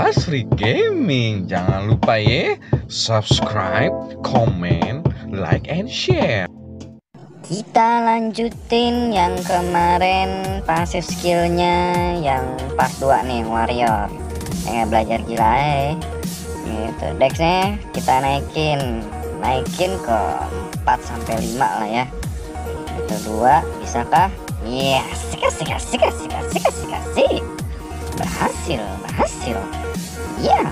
Bass Freaks Gaming. Jangan lupa ya, subscribe, comment, like, and share. Kita lanjutin yang kemarin pasif skillnya yang part 2 nih, warrior. Belajar gila ya. Gitu, dexnya kita naikin ke 4-5 lah ya. Itu 2, bisakah? Yes, kasih. Berhasil. Ya,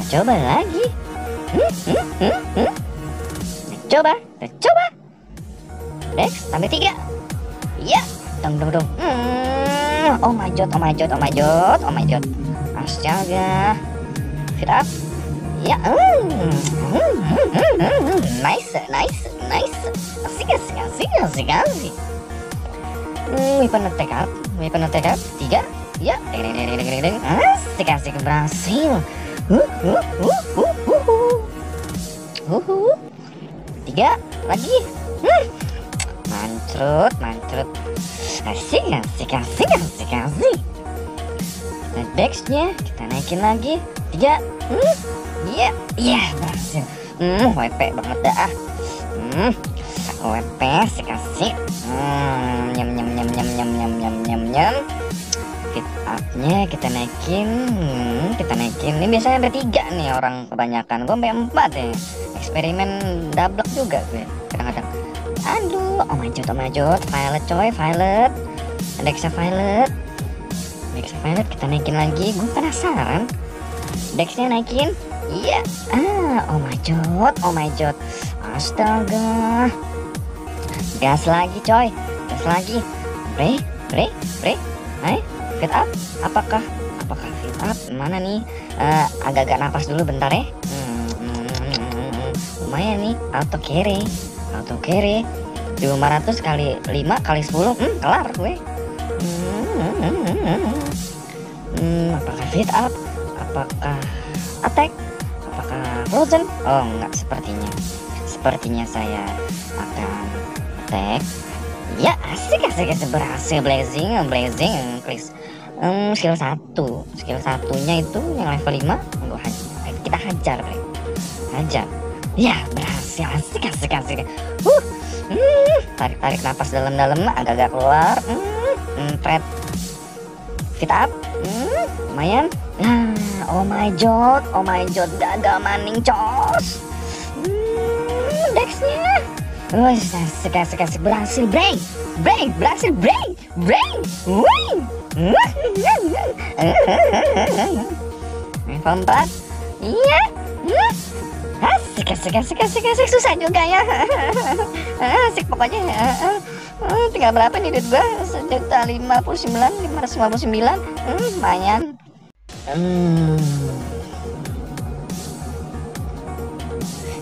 kita coba lagi. Kita coba. Dex, sampai 3. Ya, dong. Oh my god. Astaga. Fit up. Ya, Nice. Asik. Weapon attack up. 3. Ya, deng. Asik, berhasil. Uhuh. 3 lagi. Mantrut. Asik. Nah, dexnya kita naikin lagi. 3. Iya, berhasil. WP banget dah. WP asik. Nyam. Fit up-nya kita naikin. Ini biasanya ada 3 nih orang kebanyakan. Gue sampai 4 deh. Eksperimen double juga gue kadang-kadang. Aduh, oh my god, violet coy, violet. Dexnya violet, kita naikin lagi. Gue penasaran. Dexnya naikin. Iya. Oh my god. Astaga. Gas lagi coy. Break. Fit up. Apakah fit up? Mana nih? Agak-agak nafas dulu bentar ya. Lumayan nih, auto carry 500 kali 5 kali 10, kelar gue. Apakah fit up? Apakah attack? Apakah frozen? Oh enggak, sepertinya saya akan attack. Ya, asik, berhasil. Blazing, please. Skill satunya itu yang level 5 gue kita hajar. Ya, berhasil. Asik. Tarik nafas dalam-dalam, agak-agak keluar. Pret. Fit up. Lumayan. Nah, oh my god, agak maning cos. Dexnya. Wes, asik, berhasil break. Level 4. Iya. Asik, susah juga ya. Asik pokoknya. Tinggal berapa nih duit gua? 1.559.559.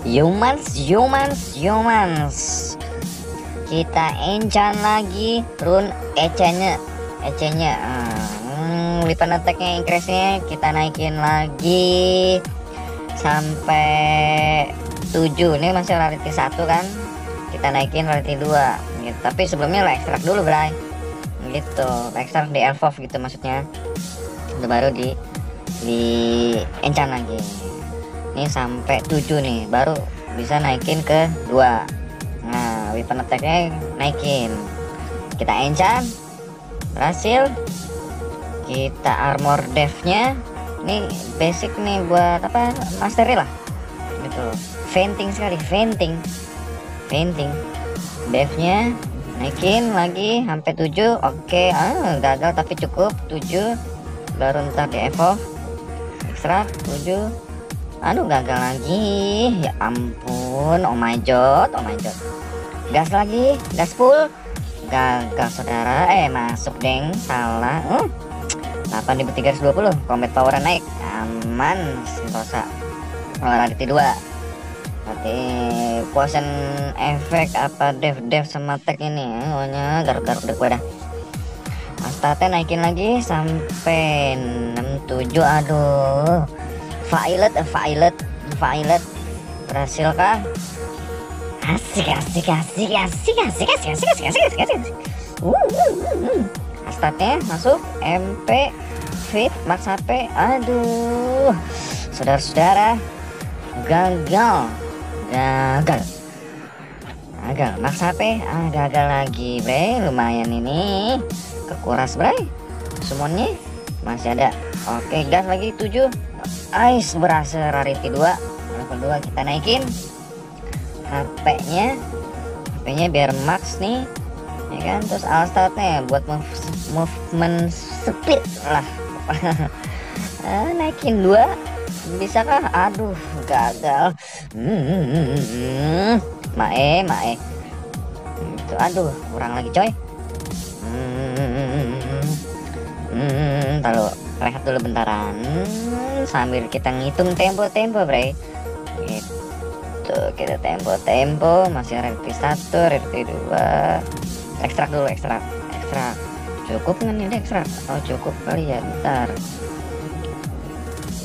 Lumayan. Humans. Kita enchant lagi rune EC-nya. Weapon attack-nya increase-nya kita naikin lagi sampai 7. Ini masih rarity 1 kan, kita naikin rarity 2 gitu. Tapi sebelumnya lo ekstrak dulu bray gitu, ekstrak di elf gitu maksudnya, itu baru di enchant lagi. Ini sampai 7 nih baru bisa naikin ke 2. Nah, weapon attack-nya naikin, kita enchant, berhasil. Kita armor dev-nya ini basic nih buat apa, mastery lah gitu. Venting devnya naikin lagi sampai 7. Oke. Gagal tapi cukup 7, baru ntar di evolve extract 7. Aduh, gagal lagi. Ya ampun. Oh my god, gas full, gagal saudara. Masuk deng, salah. 8.320, combat power naik, aman, sentosa. Rarity 2. Nanti poison efek apa dev sama tag ini, pokoknya garuk-garuk deh gue dah. Stat-nya naikin lagi sampai 67. Aduh. Violet. Berhasil kah? Asik. Statnya masuk MP Fit Max HP. Aduh, saudara-saudara, gagal Max HP. Gagal lagi bre, lumayan ini kekuras bre, semuanya masih ada. Oke, gas lagi 7 ice, berasa rarity 2 level 2 kita naikin HP nya biar max nih ya kan. Terus all-star-nya buat movement speed lah. Naikin 2 bisakah? Aduh, gagal. Mae itu, aduh kurang lagi coy. Lalu rehat dulu bentaran sambil kita ngitung tempo bre. Gitu, kita tempo masih rarity 1, rarity 2. Ekstrak dulu, ekstrak cukup nggak nih ekstrak? Oh cukup kali ya, bentar.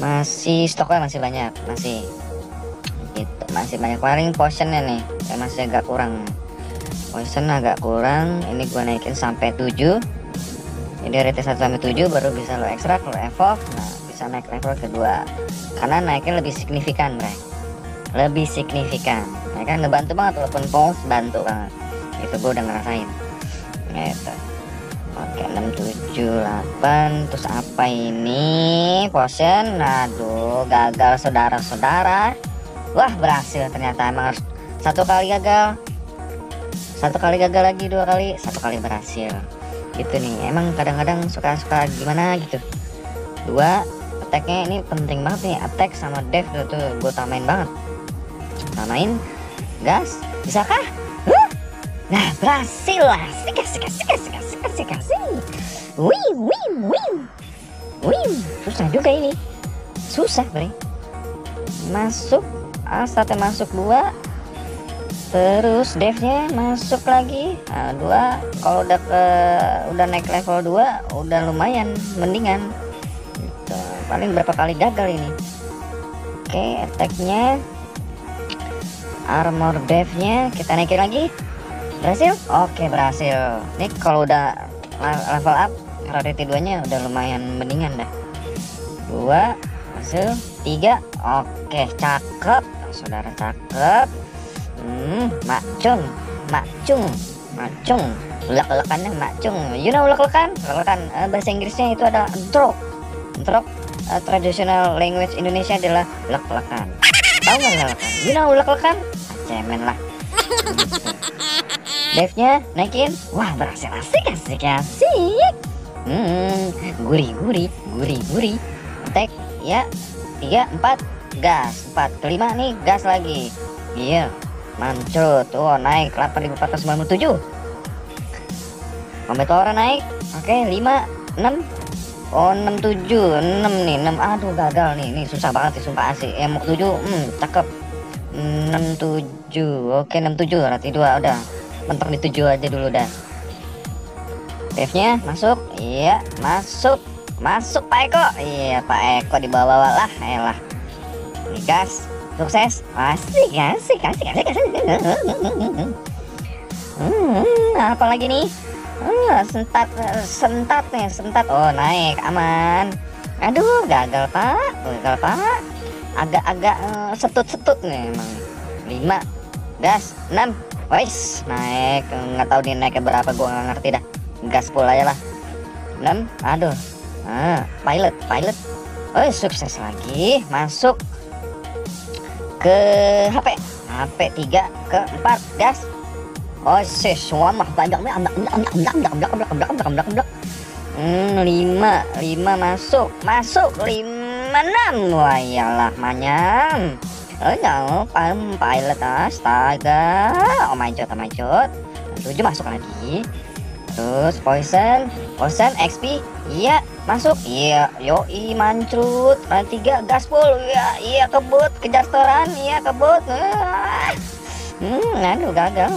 Masih stoknya masih banyak, gitu, masih banyak. Paling potionnya nih masih agak kurang, potion agak kurang. Ini gua naikin sampai 7, jadi rate 1 sampai 7 baru bisa lo ekstrak, lo evolve. Nah, bisa naik level kedua karena naiknya lebih signifikan bre, ya kan, ngebantu banget. Walaupun pulse bantu banget, itu gua udah ngerasain gitu. Oke, 6, 7, 8. Terus apa ini? Potion. Aduh, gagal saudara-saudara. Wah, berhasil ternyata. Emang harus 1 kali gagal, 1 kali gagal lagi, 2 kali, 1 kali berhasil. Gitu nih, emang kadang-kadang suka-suka gimana gitu. 2 attack-nya ini penting banget nih, attack sama dev itu gue tamain banget. Tamain gas, bisakah? Nah, berhasil lah. Kasih. Wih, susah juga ini. Susah bre. Masuk, asatnya masuk 2. Terus devnya masuk lagi 2. Kalau udah naik level 2 udah lumayan, mendingan. Gitu. Paling berapa kali gagal ini? Oke, attack-nya, armor devnya kita naikin lagi. Berhasil? Oke, berhasil. Nih kalau udah level up rarity 2-nya udah lumayan, mendingan dah. 2 berhasil, 3. Oke, cakep. Saudara cakep. Macung. Lek-lekannya macung. You know lek-lekan? Lek-lekan bahasa Inggrisnya itu adalah entrok. Entrok traditional language Indonesia adalah lek-lekan. Tahu enggak lek-lekan? You know lek-lekan? Cemen lah. Devnya naikin, wah berhasil, asik. Gurih. Tek, ya, 3, 4, gas, 4, ke-5 nih, gas lagi. Iya, mancut, tuh naik 8.497. Kombat orang naik, oke, 5, 6, oh 6, 7, 6 nih, 6, aduh gagal nih, susah banget sih, sumpah asik. Emok 7, cakep. 6, 7, oke 6, 7, rarity 2 udah. Mentok di 7 aja dulu dah. Devnya masuk, iya masuk, Pak Eko, iya Pak Eko di bawah lah, elah. Gas, sukses, asik. Apalagi nih, sentat. Oh naik, aman. Aduh, gagal pak. Agak-agak setut nih emang. 5, gas, 6. Wais, naik, nggak tahu dia naiknya berapa, gua nggak ngerti dah. Gas full aja lah. 6, aduh. Pilot. Oh, sukses lagi, masuk ke HP 3, ke 4, gas. Oh, semua mah panjangnya amdak. 5 masuk 5, 6. Wah, iyalah manyam. Oh no, pilot, astaga. Oh mancut. 7 masuk lagi. Terus poison XP. Iya, masuk. Iya, yoi mancut. 3 gas full. Iya, kebut, kejar setoran. Iya, kebut. Aduh gagal.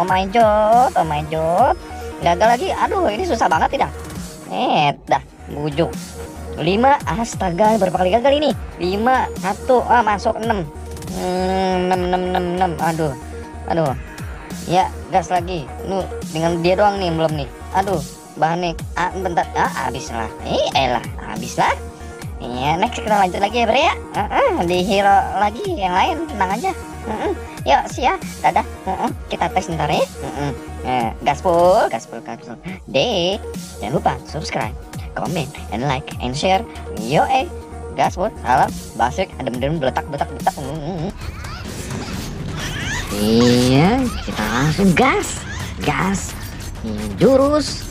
Oh mancut. Gagal lagi. Aduh, ini susah banget tidak. Dah, bujuk. 5, astaga, berapa kali gagal ini? 5, 1, masuk 6. 6, aduh. Ya, gas lagi. Dengan dia doang nih belum nih. Aduh, bahannya. Bentar, habis lah. Iyalah, habis lah. Iya, next kita lanjut lagi ya Bre ya. Di hero lagi yang lain, tenang aja. Yuk, siap. Dadah. Kita tes ntar ya. Gaspol, gaspol, gaspol. Dek, jangan lupa subscribe, comment, and like, and share. Yo, gaspol, salam, basik, adem-adem, beletak. Iya, kita langsung gas. Jurus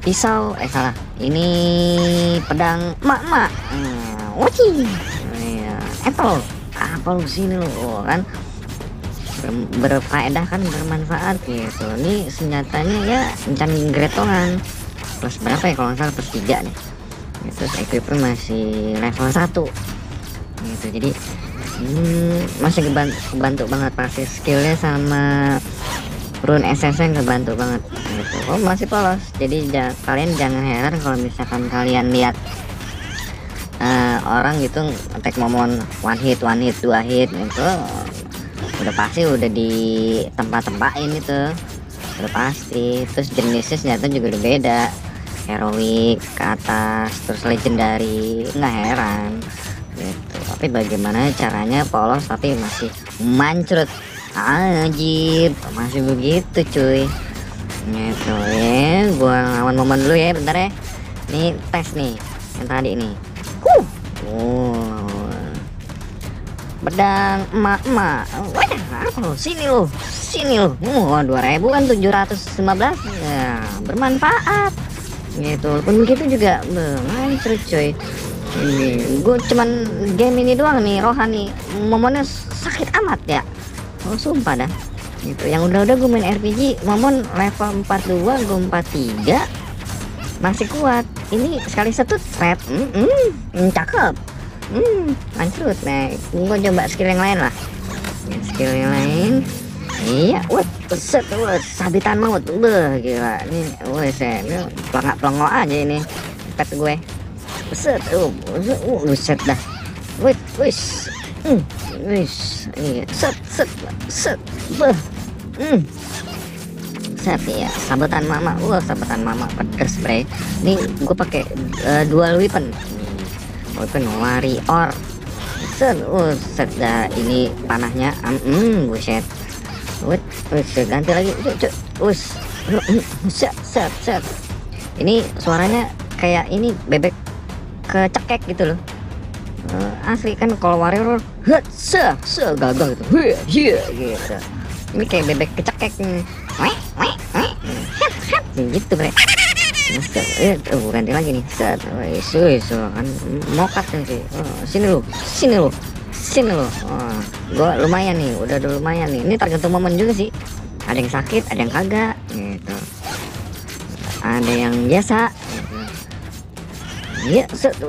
pisau, salah. Ini pedang mak-mak. Wuci. Iya, apple sini lo kan. Berfaedah kan, bermanfaat gitu. Ini senjatanya ya encan gretongan. Plus berapa ya kalau nggak salah, plus 3 nih. Terus equipnya masih level 1. Gitu. Jadi masih kebantu banget, pasti skillnya sama rune SSN kebantu banget gitu. Oh, masih polos, jadi kalian jangan heran kalau misalkan kalian lihat orang gitu attack momon one hit 2 hit itu udah pasti udah di tempat-tempatin itu udah pasti. Terus jenisnya senjata juga udah beda, heroic ke atas terus legendary, nggak heran gitu. Tapi bagaimana caranya polos tapi masih mancrut, anjir masih begitu cuy gitu ya. Gua lawan momen dulu ya, bentar ya, ini tes nih yang tadi nih. Pedang emak-emak, waduh sini lo 2715 ya, bermanfaat gitu. Pun begitu juga mancrut cuy. Gue cuman game ini doang nih, rohani momennya sakit amat ya. Oh sumpah dah gitu. Yang udah-udah gue main RPG momon level 42, gue 43 masih kuat. Ini sekali setut red, cakep, lanjut. Nah gue coba skill yang lain lah, skill yang lain. Iya, sabitan maut, gila ini, pelongo aja ini pet gue. Buset dah. Iya, set ya, sabetan mama, pedes spray. Ini gue pakai dual weapon warrior. Set dah, ini panahnya, buset. Ganti lagi, set. Ini suaranya kayak ini bebek kecekek gitu loh. Asli kan kalau warrior gagah gitu. Gitu. Ini kayak bebek kecekek. Gitu, Bre. Ganti lagi nih. Kan mokat nanti. Sini lu. Gua lumayan nih, udah lumayan nih. Ini tergantung momen juga sih. Ada yang sakit, ada yang kagak gitu. Ada yang biasa. Iya, satu,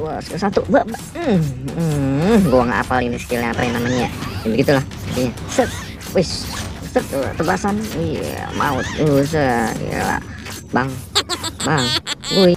gua nggak hafal ini skillnya apa yang namanya. Ya begitulah. Iya, tebasan, iya, maut, gila, bang, wih,